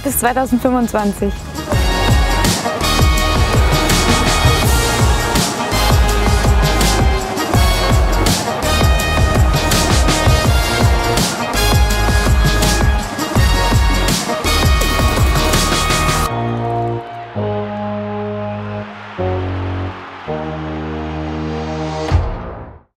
bleibt bis 2025.